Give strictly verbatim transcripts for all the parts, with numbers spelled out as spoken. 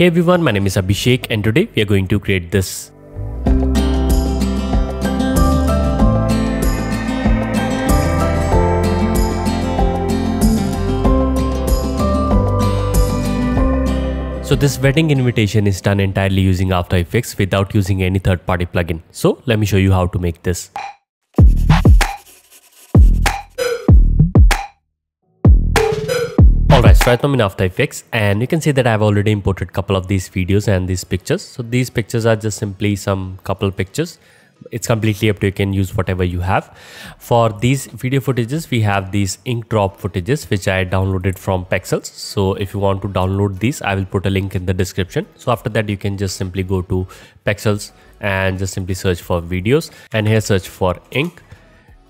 Hey everyone, my name is Abhishek and today we are going to create this. So this wedding invitation is done entirely using After Effects without using any third party plugin. So let me show you how to make this. Alright, so right now I'm in After Effects and you can see that I've already imported a couple of these videos and these pictures. So these pictures are just simply some couple pictures. It's completely up to you, you can use whatever you have. For these video footages, we have these ink drop footages which I downloaded from Pexels. So if you want to download these, I will put a link in the description. So after that, you can just simply go to Pexels and just simply search for videos and here search for ink.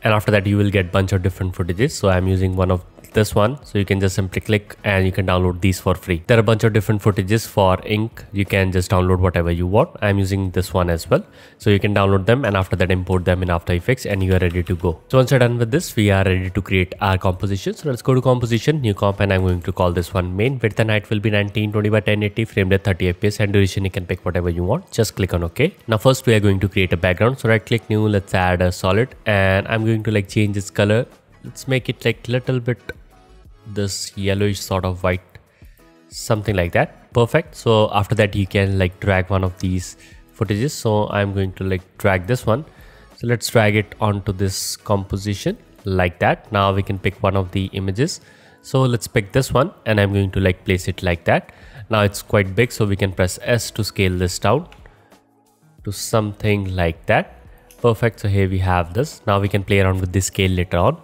And after that, you will get a bunch of different footages. So I'm using one of this one. So you can just simply click and you can download these for free. There are a bunch of different footages for ink. You can just download whatever you want. I'm using this one as well. So you can download them and after that import them in After Effects and you are ready to go. So once you're done with this, we are ready to create our composition. So let's go to composition, new comp, and I'm going to call this one main. Width and height will be nineteen twenty by ten eighty, frame rate thirty F P S, and duration you can pick whatever you want. Just click on OK. Now first we are going to create a background. So right click new, let's add a solid and I'm going going to like change its color. Let's make it like little bit this yellowish sort of white, something like that. Perfect. So after that you can like drag one of these footages. So I'm going to like drag this one. So let's drag it onto this composition like that. Now we can pick one of the images. So let's pick this one and I'm going to like place it like that. Now it's quite big, so we can press S to scale this down to something like that. Perfect. So here we have this. Now we can play around with the scale later on.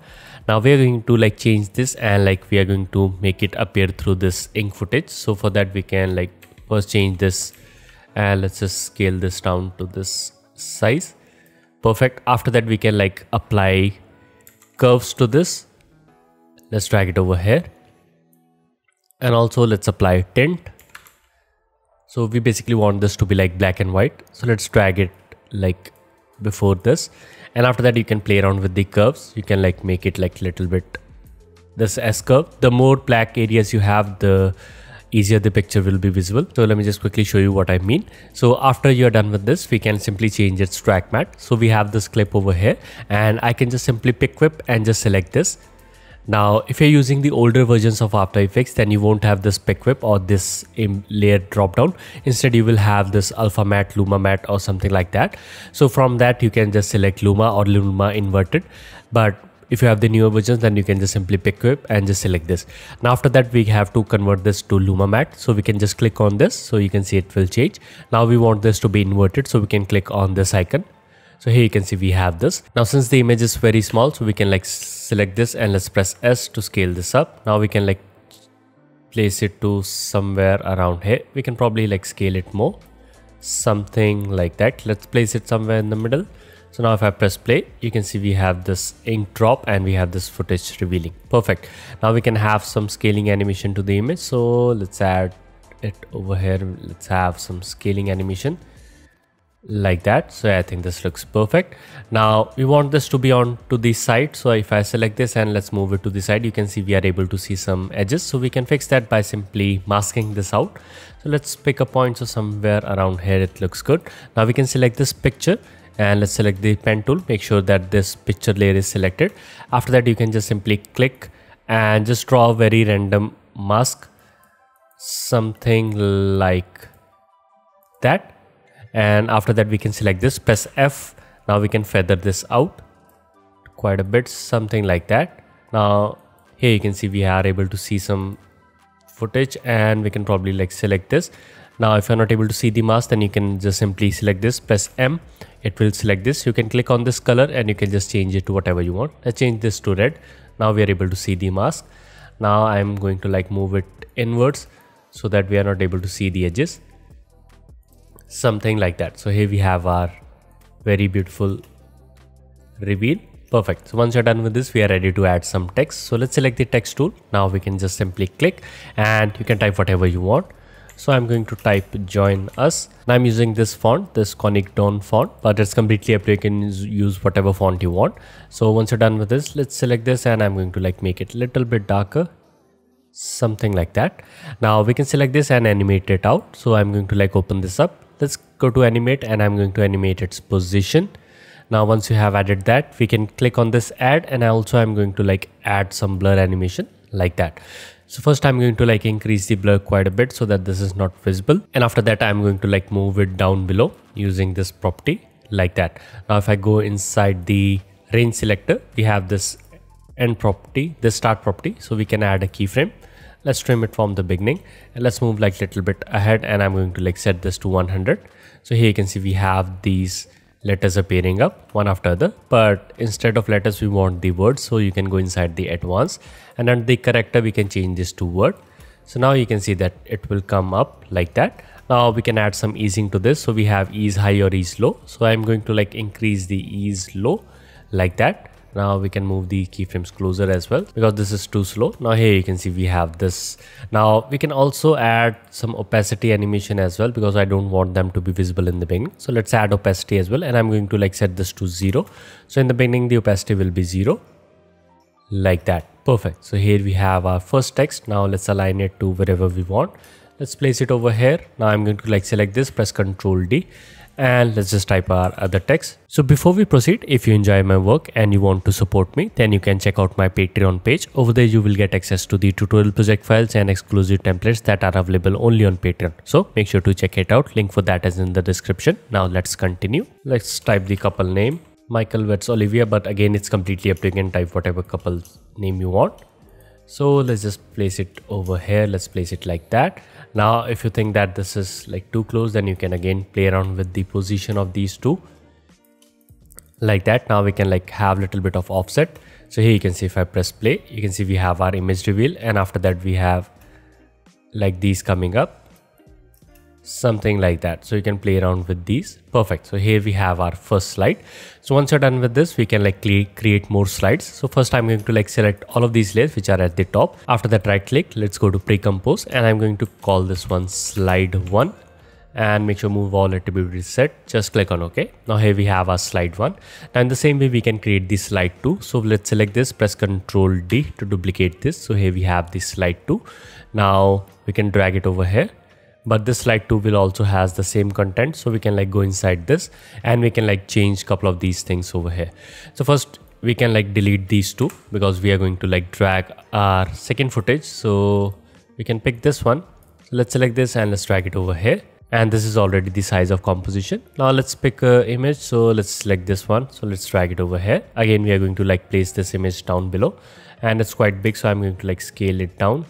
Now we are going to like change this and like we are going to make it appear through this ink footage. So for that we can like first change this and let's just scale this down to this size. Perfect. After that we can like apply curves to this. Let's drag it over here and also let's apply tint. So we basically want this to be like black and white. So let's drag it like before this and after that you can play around with the curves. You can like make it like little bit this S curve. The more black areas you have, the easier the picture will be visible. So let me just quickly show you what I mean. So after you're done with this, we can simply change its track mat. So we have this clip over here and I can just simply pick whip and just select this. Now if you're using the older versions of After Effects, then you won't have this pick whip or this layer drop down. Instead you will have this alpha matte, luma matte or something like that. So from that you can just select luma or luma inverted. But if you have the newer versions, then you can just simply pick whip and just select this. Now after that we have to convert this to luma matte. So we can just click on this, so you can see it will change. Now we want this to be inverted, so we can click on this icon. So here you can see we have this. Now since the image is very small, so we can like select this and let's press S to scale this up. Now we can like place it to somewhere around here. We can probably like scale it more, something like that. Let's place it somewhere in the middle. So now if I press play, you can see we have this ink drop and we have this footage revealing. Perfect. Now we can have some scaling animation to the image. So let's add it over here. Let's have some scaling animation like that. So I think this looks perfect. Now we want this to be on to the side. So if I select this and let's move it to the side, you can see we are able to see some edges. So we can fix that by simply masking this out. So let's pick a point. So somewhere around here it looks good. Now we can select this picture and let's select the pen tool. Make sure that this picture layer is selected. After that you can just simply click and just draw a very random mask, something like that. And after that we can select this, press F. Now we can feather this out quite a bit, something like that. Now here you can see we are able to see some footage and we can probably like select this. Now if you're not able to see the mask, then you can just simply select this, press M. It will select this. You can click on this color and you can just change it to whatever you want. Let's change this to red. Now we are able to see the mask. Now I'm going to like move it inwards so that we are not able to see the edges, something like that. So here we have our very beautiful reveal. Perfect. So once you're done with this, we are ready to add some text. So let's select the text tool. Now we can just simply click and you can type whatever you want. So I'm going to type join us. Now I'm using this font, this Conic Dawn font, but it's completely up to you. You can use whatever font you want. So once you're done with this, let's select this and I'm going to like make it a little bit darker, something like that. Now we can select this and animate it out. So I'm going to like open this up. Let's go to animate and I'm going to animate its position. Now once you have added that, we can click on this add, and I also I'm going to like add some blur animation like that. So first I'm going to like increase the blur quite a bit so that this is not visible, and after that I'm going to like move it down below using this property like that. Now if I go inside the range selector, we have this end property, this start property, so we can add a keyframe. Let's trim it from the beginning and let's move like little bit ahead, and I'm going to like set this to one hundred. So here you can see we have these letters appearing up one after other, but instead of letters we want the words. So you can go inside the advanced, and under the character we can change this to word. So now you can see that it will come up like that. Now we can add some easing to this, so we have ease high or ease low. So I'm going to like increase the ease low like that. Now we can move the keyframes closer as well because this is too slow. Now here you can see we have this. Now we can also add some opacity animation as well because I don't want them to be visible in the beginning. So let's add opacity as well, and I'm going to like set this to zero. So in the beginning the opacity will be zero like that. Perfect. So here we have our first text. Now let's align it to wherever we want. Let's place it over here. Now I'm going to like select this, press Ctrl D, and let's just type our other text. So before we proceed, if you enjoy my work and you want to support me, then you can check out my Patreon page. Over there you will get access to the tutorial project files and exclusive templates that are available only on Patreon. So make sure to check it out. Link for that is in the description. Now let's continue. Let's type the couple name, Michael versus Olivia, but again it's completely up to you. You can type whatever couple name you want. So let's just place it over here. Let's place it like that. Now if you think that this is like too close, then you can again play around with the position of these two like that. Now we can like have a little bit of offset. So here you can see if I press play, you can see we have our image reveal, and after that we have like these coming up, something like that. So you can play around with these. Perfect. So here we have our first slide. So once you're done with this, we can like create more slides. So first I'm going to like select all of these layers which are at the top. After that, right click, let's go to pre-compose, and I'm going to call this one slide one, and make sure move all attributes set. Just click on OK. Now here we have our slide one. Now in the same way we can create the slide two. So let's select this, press Ctrl D to duplicate this. So here we have the slide two. Now we can drag it over here. But this slide two will also has the same content. So we can like go inside this and we can like change couple of these things over here. So first we can like delete these two because we are going to like drag our second footage. So we can pick this one. So let's select this and let's drag it over here. And this is already the size of composition. Now let's pick a image. So let's select this one. So let's drag it over here. Again, we are going to like place this image down below, and it's quite big. So I'm going to like scale it down.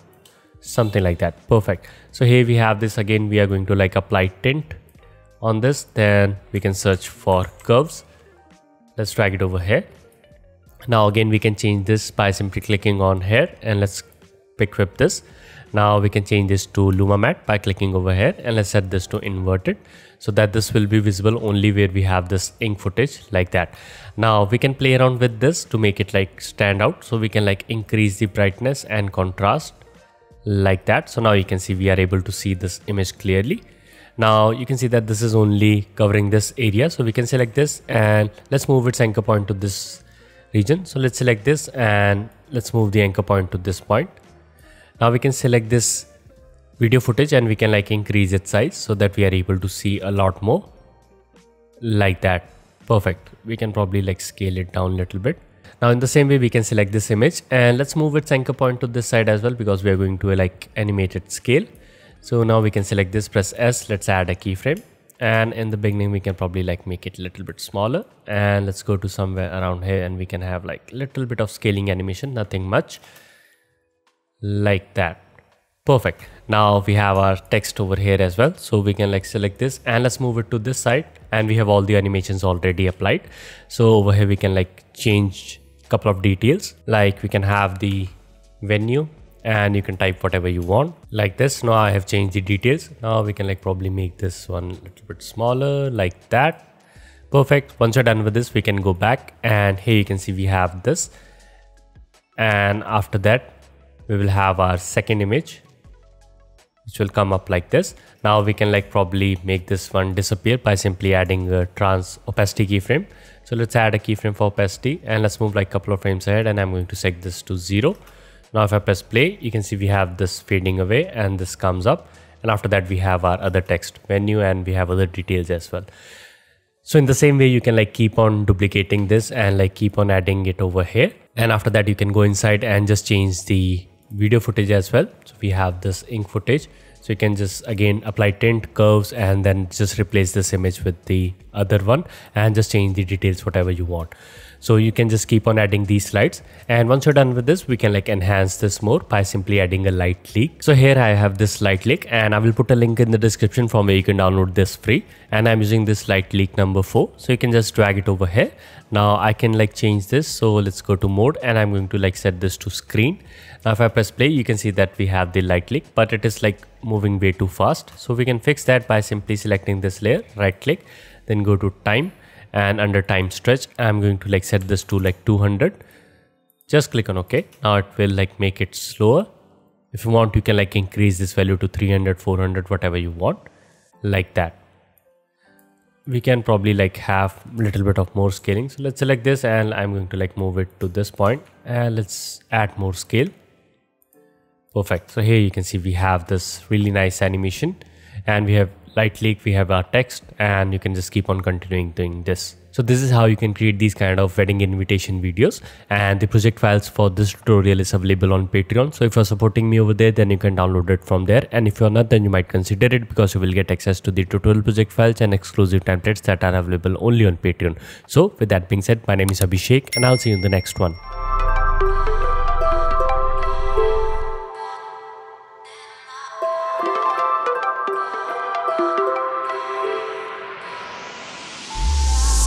Something like that. Perfect. So here we have this. Again, we are going to like apply tint on this. Then we can search for curves. Let's drag it over here. Now again, we can change this by simply clicking on here, and let's pick whip this. Now we can change this to Luma Matte by clicking over here, and let's set this to inverted so that this will be visible only where we have this ink footage like that. Now we can play around with this to make it like stand out. So we can like increase the brightness and contrast like that. So now you can see we are able to see this image clearly. Now you can see that this is only covering this area. So we can select this and let's move its anchor point to this region. So let's select this and let's move the anchor point to this point. Now we can select this video footage and we can like increase its size so that we are able to see a lot more like that. Perfect. We can probably like scale it down a little bit. Now in the same way we can select this image and let's move its anchor point to this side as well because we are going to like animate its scale. So now we can select this, press S, let's add a keyframe, and in the beginning we can probably like make it a little bit smaller, and let's go to somewhere around here and we can have like little bit of scaling animation, nothing much like that. Perfect. Now we have our text over here as well. So we can like select this and let's move it to this side, and we have all the animations already applied. So over here we can like change a couple of details, like we can have the venue and you can type whatever you want like this. Now I have changed the details. Now we can like probably make this one a little bit smaller like that. Perfect. Once you're done with this, we can go back, and here you can see we have this, and after that we will have our second image which will come up like this. Now we can like probably make this one disappear by simply adding a trans opacity keyframe. So let's add a keyframe for opacity and let's move like a couple of frames ahead, and I'm going to set this to zero. Now if I press play, you can see we have this fading away and this comes up, and after that we have our other text menu and we have other details as well. So in the same way, you can like keep on duplicating this and like keep on adding it over here. And after that, you can go inside and just change the video footage as well. So we have this ink footage. So you can just again apply tint, curves, and then just replace this image with the other one and just change the details, whatever you want. So you can just keep on adding these slides. And once you're done with this, we can like enhance this more by simply adding a light leak. So here I have this light leak, and I will put a link in the description from where you can download this free. And I'm using this light leak number four. So you can just drag it over here. Now I can like change this. So let's go to mode, and I'm going to like set this to screen. Now if I press play, you can see that we have the light leak, but it is like moving way too fast. So we can fix that by simply selecting this layer, right click, then go to time. And under time stretch, I'm going to like set this to like two hundred. Just click on OK. Now it will like make it slower. If you want, you can like increase this value to three hundred, four hundred, whatever you want, like that. We can probably like have a little bit of more scaling. So let's select this, and I'm going to like move it to this point, and let's add more scale. Perfect. So here you can see we have this really nice animation, and we have light leak, we have our text, and you can just keep on continuing doing this. So this is how you can create these kind of wedding invitation videos, and the project files for this tutorial is available on Patreon. So if you're supporting me over there, then you can download it from there. And if you're not, then you might consider it, because you will get access to the tutorial project files and exclusive templates that are available only on Patreon. So with that being said, my name is Abhishek, and I'll see you in the next one.